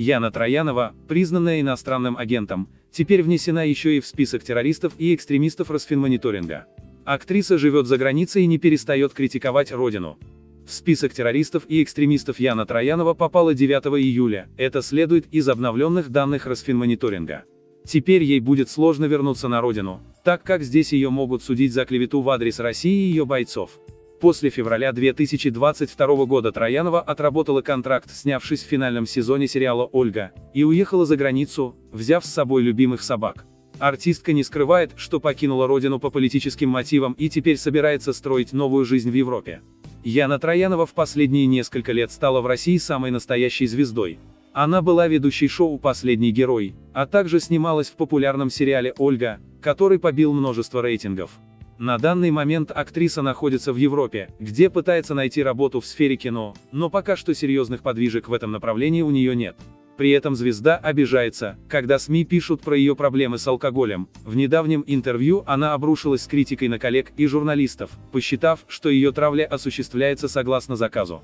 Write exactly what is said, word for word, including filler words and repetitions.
Яна Троянова, признанная иностранным агентом, теперь внесена еще и в список террористов и экстремистов Росфинмониторинга. Актриса живет за границей и не перестает критиковать родину. В список террористов и экстремистов Яна Троянова попала девятого июля, это следует из обновленных данных Росфинмониторинга. Теперь ей будет сложно вернуться на родину, так как здесь ее могут судить за клевету в адрес России и ее бойцов. После февраля две тысячи двадцать второго года Троянова отработала контракт, снявшись в финальном сезоне сериала «Ольга», и уехала за границу, взяв с собой любимых собак. Артистка не скрывает, что покинула родину по политическим мотивам и теперь собирается строить новую жизнь в Европе. Яна Троянова в последние несколько лет стала в России самой настоящей звездой. Она была ведущей шоу «Последний герой», а также снималась в популярном сериале «Ольга», который побил множество рейтингов. На данный момент актриса находится в Европе, где пытается найти работу в сфере кино, но пока что серьезных подвижек в этом направлении у нее нет. При этом звезда обижается, когда СМИ пишут про ее проблемы с алкоголем. В недавнем интервью она обрушилась с критикой на коллег и журналистов, посчитав, что ее травля осуществляется согласно заказу.